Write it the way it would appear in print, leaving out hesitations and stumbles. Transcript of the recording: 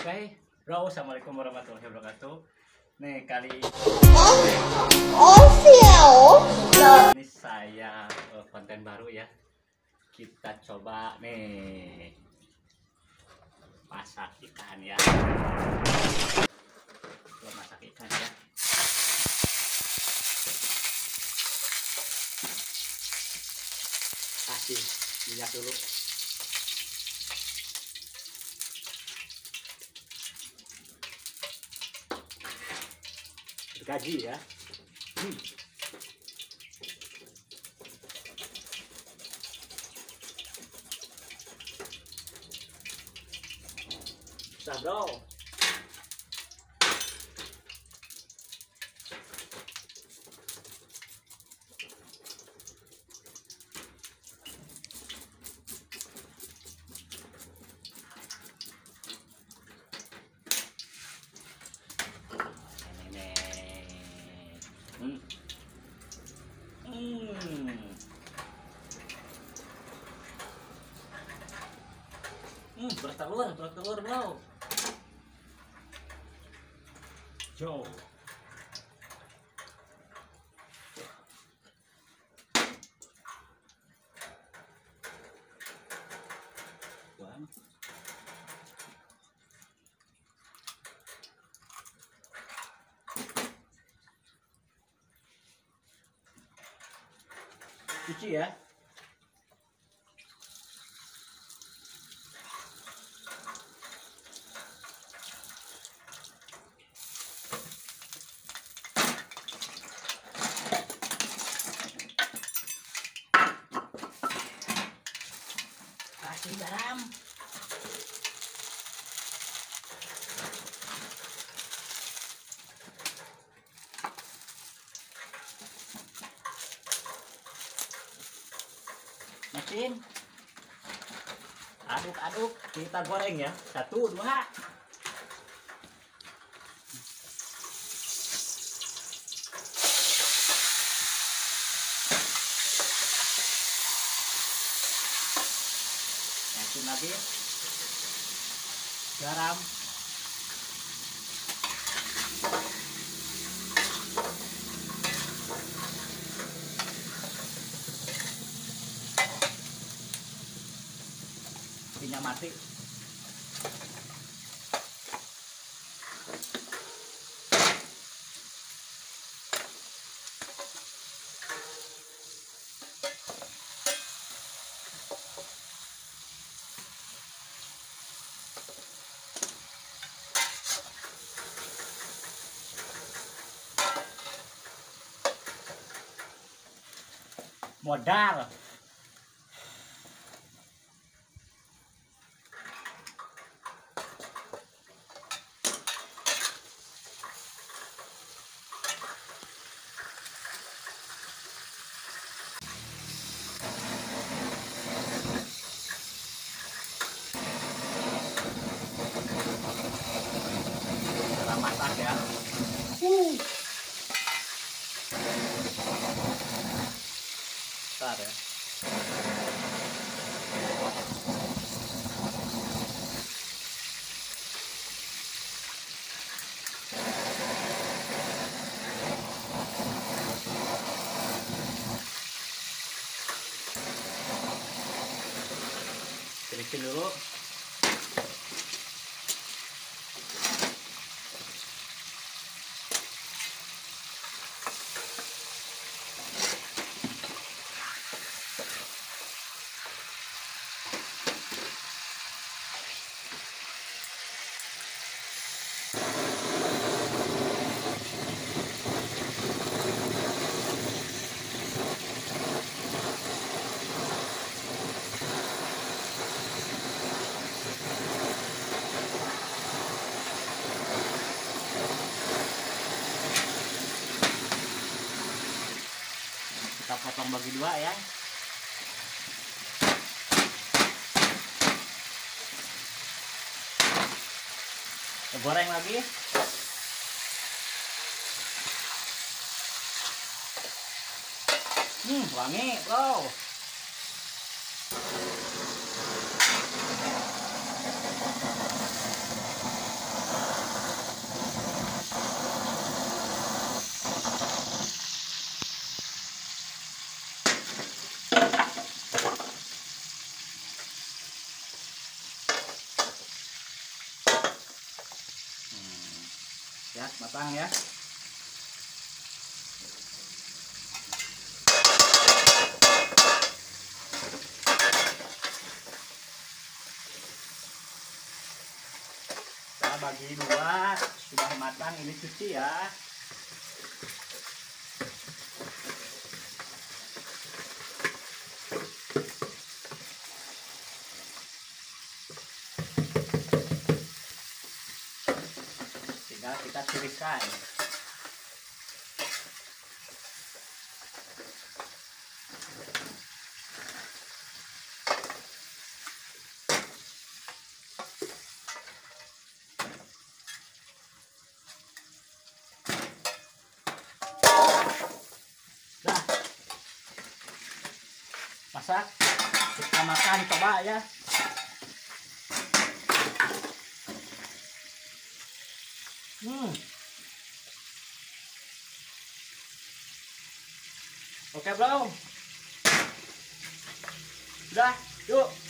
Okay? Assalamualaikum warahmatullahi wabarakatuh. Nih kali ini saya konten baru ya. Kita coba nih masak ikan ya. Masak ikan ya. Kasih minyak dulu. Gaji ya. Sabro. Telur bro. Jauh. One. Cuci ya. Mesin aduk-aduk, kita goreng ya. 1, 2. Mesin lagi, garam. Minyak mati. Modal. Bikin dulu. Potong bagi 2 ya. Goreng lagi. Wangi, bro. ya, matang ya. Kita bagi dua, sudah matang ini cuci ya. Kita tiriskan. Nah, masak, kita makan, coba ya. Oke, bro. Udah, yuk.